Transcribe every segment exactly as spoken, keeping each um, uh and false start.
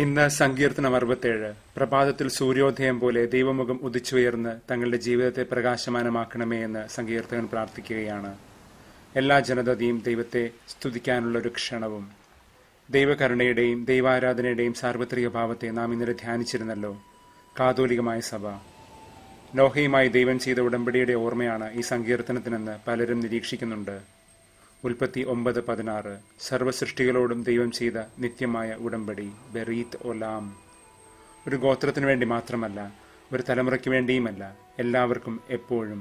ഇന്ന് സങ്കീർത്തനം അറുപത്തിയേഴ്. പ്രഭാതത്തിൽ സൂര്യോദയം പോലെ ദൈവമുഖം ഉദിച്ചുയർന്ന് തങ്ങളുടെ ജീവിതത്തെ പ്രകാശമാനമാക്കണമേ എന്ന് സങ്കീർത്തകൻ പ്രാർത്ഥിക്കുകയാണ്. എല്ലാ ജനതയും ദൈവത്തെ സ്തുതിക്കാനുള്ള ഒരു ക്ഷണവും ദൈവകരുണയുടെയും ദൈവാരാധനയുടെയും സാർവത്രിക ഭാവത്തെ നാം ഇന്നലെ ധ്യാനിച്ചിരുന്നല്ലോ. കാതോലികമായ സഭ നോഹയുമായി ദൈവം ചെയ്ത ഉടമ്പടിയുടെ ഓർമ്മയാണ് ഈ സങ്കീർത്തനത്തിനെന്ന് പലരും നിരീക്ഷിക്കുന്നുണ്ട്. ഉൽപ്പത്തി ഒമ്പത് പതിനാറ്, സർവ്വസൃഷ്ടികളോടും ദൈവം ചെയ്ത നിത്യമായ ഉടമ്പടി, ബെറീത്ത് ഒലാം. ഒരു ഗോത്രത്തിനു വേണ്ടി മാത്രമല്ല, ഒരു തലമുറയ്ക്ക് വേണ്ടിയുമല്ല, എല്ലാവർക്കും എപ്പോഴും.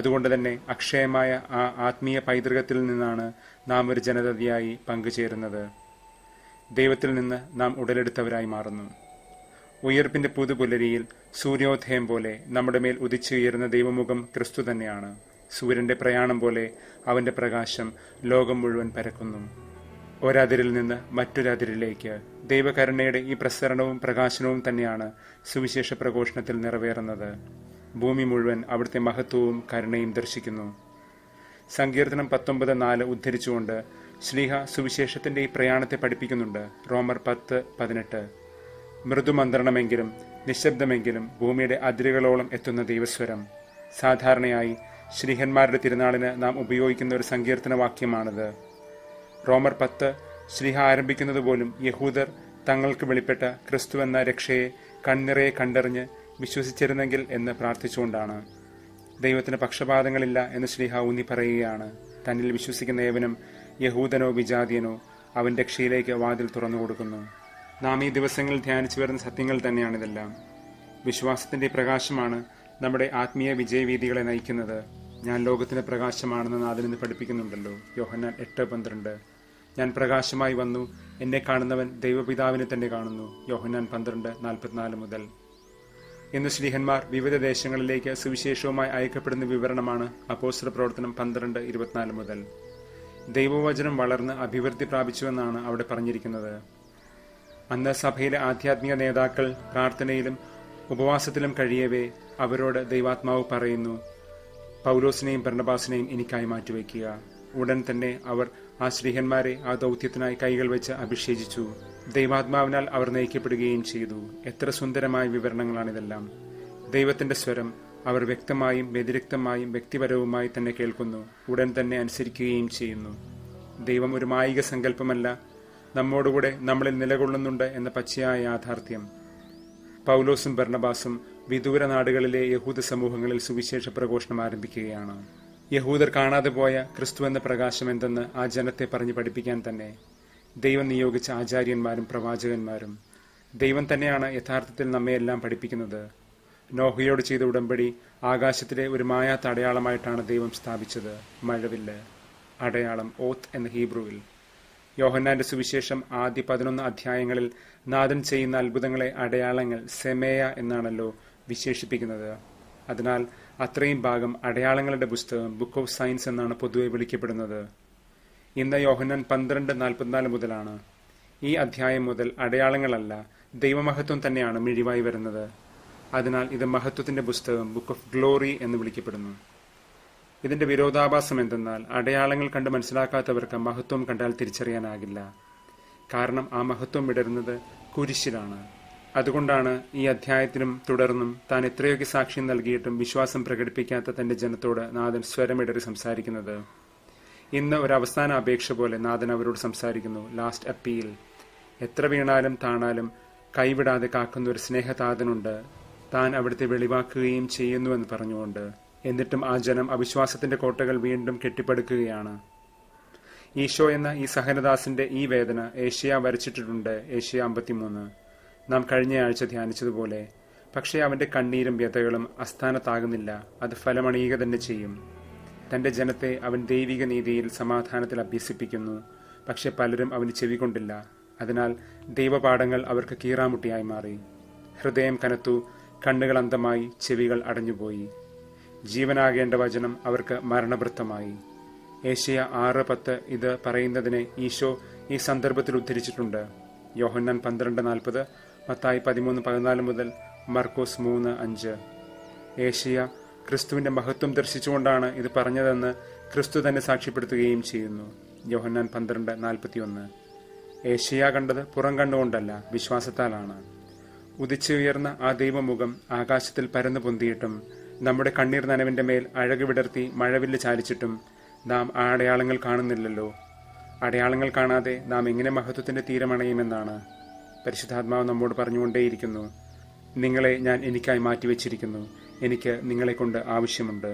അതുകൊണ്ട് തന്നെ അക്ഷയമായ ആ ആത്മീയ പൈതൃകത്തിൽ നിന്നാണ് നാം ഒരു ജനതയായി പങ്കുചേരുന്നത്. ദൈവത്തിൽ നിന്ന് നാം ഉടലെടുത്തവരായി മാറുന്നു. ഉയർപ്പിൻ്റെ പുതുപുലരിയിൽ സൂര്യോദയം പോലെ നമ്മുടെ മേൽ ഉദിച്ചുയരുന്ന ദൈവമുഖം ക്രിസ്തു തന്നെയാണ്. സൂര്യൻ്റെ പ്രയാണം പോലെ അവൻ്റെ പ്രകാശം ലോകം മുഴുവൻ പരക്കുന്നു. ഒരതിരിൽ നിന്ന് മറ്റൊരതിരിലേക്ക് ദൈവകരുണയുടെ ഈ പ്രസരണവും പ്രകാശനവും തന്നെയാണ് സുവിശേഷ പ്രഘോഷണത്തിൽ നിറവേറുന്നത്. ഭൂമി മുഴുവൻ അവിടുത്തെ മഹത്വവും കരുണയും ദർശിക്കുന്നു. സങ്കീർത്തനം പത്തൊമ്പത് നാല് ഉദ്ധരിച്ചുകൊണ്ട് ശ്ലീഹ സുവിശേഷത്തിൻ്റെ ഈ പ്രയാണത്തെ പഠിപ്പിക്കുന്നുണ്ട്. റോമർ പത്ത് പതിനെട്ട്, മൃദുമന്ത്രണമെങ്കിലും നിശബ്ദമെങ്കിലും ഭൂമിയുടെ അതിരുകളോളം എത്തുന്ന ദൈവസ്വരം. സാധാരണയായി ശ്ലീഹന്മാരുടെ തിരുനാളിന് നാം ഉപയോഗിക്കുന്ന ഒരു സങ്കീർത്തന വാക്യമാണിത്. റോമർ പത്ത് ശ്ലീഹ ആരംഭിക്കുന്നത് പോലും യഹൂദർ തങ്ങൾക്ക് വെളിപ്പെട്ട ക്രിസ്തു എന്ന രക്ഷയെ കൺനിറയെ കണ്ടറിഞ്ഞ് വിശ്വസിച്ചിരുന്നെങ്കിൽ എന്ന് പ്രാർത്ഥിച്ചുകൊണ്ടാണ്. ദൈവത്തിന് പക്ഷപാതങ്ങളില്ല എന്ന് ശ്ലീഹ ഊന്നി പറയുകയാണ്. തന്നിൽ വിശ്വസിക്കുന്ന ഏവനും, യഹൂദനോ വിജാതിയനോ, അവൻ രക്ഷയിലേക്ക് വാതിൽ തുറന്നു കൊടുക്കുന്നു. നാം ഈ ദിവസങ്ങളിൽ ധ്യാനിച്ചു വരുന്ന സത്യങ്ങൾ തന്നെയാണിതെല്ലാം. വിശ്വാസത്തിൻ്റെ പ്രകാശമാണ് നമ്മുടെ ആത്മീയ വിജയവീഥികളെ നയിക്കുന്നത്. ഞാൻ ലോകത്തിൻ്റെ പ്രകാശമാണെന്ന് നാഥൻ എന്ന് പഠിപ്പിക്കുന്നുണ്ടല്ലോ, യോഹന്നാൻ എട്ട് പന്ത്രണ്ട്. ഞാൻ പ്രകാശമായി വന്നു, എന്നെ കാണുന്നവൻ ദൈവപിതാവിനെ തന്നെ കാണുന്നു, യോഹന്നാൻ പന്ത്രണ്ട് നാൽപ്പത്തിനാല് മുതൽ. ഇന്ന് ശ്ലീഹന്മാർ വിവിധ ദേശങ്ങളിലേക്ക് സുവിശേഷവുമായി അയക്കപ്പെടുന്ന വിവരണമാണ് അപ്പോസ്തല പ്രവർത്തനം പന്ത്രണ്ട് ഇരുപത്തിനാല് മുതൽ. ദൈവവചനം വളർന്ന് അഭിവൃദ്ധി പ്രാപിച്ചുവെന്നാണ് അവിടെ പറഞ്ഞിരിക്കുന്നത്. അന്ന് സഭയിലെ ആധ്യാത്മിക നേതാക്കൾ പ്രാർത്ഥനയിലും ഉപവാസത്തിലും കഴിയവേ അവരോട് ദൈവാത്മാവ് പറയുന്നു, പൗലോസിനെയും ബർണബാസിനെയും എനിക്കായി മാറ്റിവെക്കുക. ഉടൻ തന്നെ അവർ ആ ശ്ലീഹന്മാരെ ആ ദൗത്യത്തിനായി കൈകൾ വെച്ച് അഭിഷേചിച്ചു. ദൈവാത്മാവിനാൽ അവർ നയിക്കപ്പെടുകയും ചെയ്തു. എത്ര സുന്ദരമായ വിവരണങ്ങളാണിതെല്ലാം. ദൈവത്തിൻ്റെ സ്വരം അവർ വ്യക്തമായും വ്യതിരിക്തമായും വ്യക്തിപരവുമായി തന്നെ കേൾക്കുന്നു, ഉടൻ തന്നെ അനുസരിക്കുകയും ചെയ്യുന്നു. ദൈവം ഒരു മായിക സങ്കല്പമല്ല, നമ്മോടുകൂടെ നമ്മളിൽ നിലകൊള്ളുന്നുണ്ട് എന്ന പച്ചയായ യാഥാർത്ഥ്യം. പൗലോസും ബർണബാസും വിദൂര നാടുകളിലെ യഹൂദ സമൂഹങ്ങളിൽ സുവിശേഷ പ്രഘോഷണം ആരംഭിക്കുകയാണ്. യഹൂദർ കാണാതെ പോയ ക്രിസ്തു എന്ന പ്രകാശം എന്തെന്ന് ആ ജനത്തെ പറഞ്ഞു പഠിപ്പിക്കാൻ തന്നെ ദൈവം നിയോഗിച്ച ആചാര്യന്മാരും പ്രവാചകന്മാരും. ദൈവം തന്നെയാണ് യഥാർത്ഥത്തിൽ നമ്മെയെല്ലാം പഠിപ്പിക്കുന്നത്. നോഹയോട് ചെയ്ത ഉടമ്പടി ആകാശത്തിലെ ഒരു മായാത്ത അടയാളമായിട്ടാണ് ദൈവം സ്ഥാപിച്ചത്. മഴവില്ല്, അടയാളം, ഓത്ത് എന്ന ഹീബ്രുവിൽ. യോഹന്നാന്റെ സുവിശേഷം ആദ്യ പതിനൊന്ന് അധ്യായങ്ങളിൽ നാഥൻ ചെയ്യുന്ന അത്ഭുതങ്ങളെ അടയാളങ്ങൾ സെമേയ എന്നാണല്ലോ വിശേഷിപ്പിക്കുന്നത്. അതിനാൽ അത്രയും ഭാഗം അടയാളങ്ങളുടെ പുസ്തകം, ബുക്ക് ഓഫ് സയൻസ് എന്നാണ് പൊതുവെ വിളിക്കപ്പെടുന്നത്. ഇന്ന് യോഹന്നാൻ പന്ത്രണ്ട് നാൽപ്പത്തിനാല് മുതലാണ്. ഈ അധ്യായം മുതൽ അടയാളങ്ങളല്ല, ദൈവമഹത്വം തന്നെയാണ് മിഴിവായി വരുന്നത്. അതിനാൽ ഇത് മഹത്വത്തിൻ്റെ പുസ്തകം, ബുക്ക് ഓഫ് ഗ്ലോറി എന്ന് വിളിക്കപ്പെടുന്നു. ഇതിൻ്റെ വിരോധാഭാസം എന്തെന്നാൽ അടയാളങ്ങൾ കണ്ട് മനസ്സിലാക്കാത്തവർക്ക് മഹത്വം കണ്ടാൽ തിരിച്ചറിയാനാകില്ല. കാരണം ആ മഹത്വം വിടരുന്നത് കുരിശിലാണ്. അതുകൊണ്ടാണ് ഈ അധ്യായത്തിനും തുടർന്നും താൻ എത്രയൊക്കെ സാക്ഷ്യം നൽകിയിട്ടും വിശ്വാസം പ്രകടിപ്പിക്കാത്ത തൻ്റെ ജനത്തോട് നാഥൻ സ്വരമിടറി സംസാരിക്കുന്നത്. ഇന്ന് ഒരു അവസാന അപേക്ഷ പോലെ നാഥൻ അവരോട് സംസാരിക്കുന്നു, ലാസ്റ്റ് അപ്പീൽ. എത്ര വീണാലും താണാലും കൈവിടാതെ കാക്കുന്ന ഒരു സ്നേഹതാഥനുണ്ട്, താൻ അവിടുത്തെ വെളിവാക്കുകയും ചെയ്യുന്നുവെന്ന് പറഞ്ഞുകൊണ്ട്. എന്നിട്ടും ആ ജനം അവിശ്വാസത്തിൻ്റെ കോട്ടകൾ വീണ്ടും കെട്ടിപ്പടുക്കുകയാണ്. ഈശോ എന്ന ഈ സഹനദാസിൻ്റെ ഈ വേദന ഏഷ്യ വരച്ചിട്ടിട്ടുണ്ട്, ഏഷ്യ അമ്പത്തിമൂന്ന്, നാം കഴിഞ്ഞയാഴ്ച ധ്യാനിച്ചതുപോലെ. പക്ഷേ അവൻ്റെ കണ്ണീരും വ്യഥകളും അസ്ഥാനത്താകുന്നില്ല, അത് ഫലമണിയുക തന്നെ ചെയ്യും. തൻ്റെ ജനത്തെ അവൻ ദൈവിക നീതിയിൽ സമാധാനത്തിൽ അഭ്യസിപ്പിക്കുന്നു. പക്ഷെ പലരും അവന് ചെവികൊണ്ടില്ല. അതിനാൽ ദൈവപാഠങ്ങൾ അവർക്ക് കീറാമുട്ടിയായി മാറി. ഹൃദയം കനത്തു, കണ്ണുകൾ അന്ധമായി, ചെവികൾ അടഞ്ഞുപോയി. ജീവനാകേണ്ട വചനം അവർക്ക് മരണവൃത്തമായി. ഏഷ്യ ആറ് പത്ത് ഇത് പറയുന്നതിനെ ഈശോ ഈ സന്ദർഭത്തിൽ ഉദ്ധരിച്ചിട്ടുണ്ട്. യോഹന്നാൻ പന്ത്രണ്ട് നാൽപ്പത്, മത്തായി പതിമൂന്ന് പതിനാല് മുതൽ, മർക്കോസ് മൂന്ന് അഞ്ച്. ഏഷ്യ ക്രിസ്തുവിൻ്റെ മഹത്വം ദർശിച്ചുകൊണ്ടാണ് ഇത് പറഞ്ഞതെന്ന് ക്രിസ്തു തന്നെ സാക്ഷ്യപ്പെടുത്തുകയും ചെയ്യുന്നു. യോഹന്നാൻ പന്ത്രണ്ട് നാൽപ്പത്തിയൊന്ന്. ഏഷ്യ കണ്ടത് പുറം കണ്ടുകൊണ്ടല്ല, വിശ്വാസത്താലാണ്. ഉദിച്ചുയർന്ന ആ ദൈവമുഖം ആകാശത്തിൽ പരന്നു പൊന്തിയിട്ടും നമ്മുടെ കണ്ണീർ നനവിന്റെ മേൽ അഴക് വിടർത്തി മഴവില്ല് ചാലിച്ചിട്ടും നാം ആ അടയാളങ്ങൾ കാണുന്നില്ലല്ലോ. അടയാളങ്ങൾ കാണാതെ നാം എങ്ങനെ മഹത്വത്തിന്റെ തീരമണയുമെന്നാണ് പരിശുദ്ധാത്മാവ് നമ്മോട് പറഞ്ഞുകൊണ്ടേയിരിക്കുന്നു. നിങ്ങളെ ഞാൻ എനിക്കായി മാറ്റിവെച്ചിരിക്കുന്നു, എനിക്ക് നിങ്ങളെ കൊണ്ട് ആവശ്യമുണ്ട്.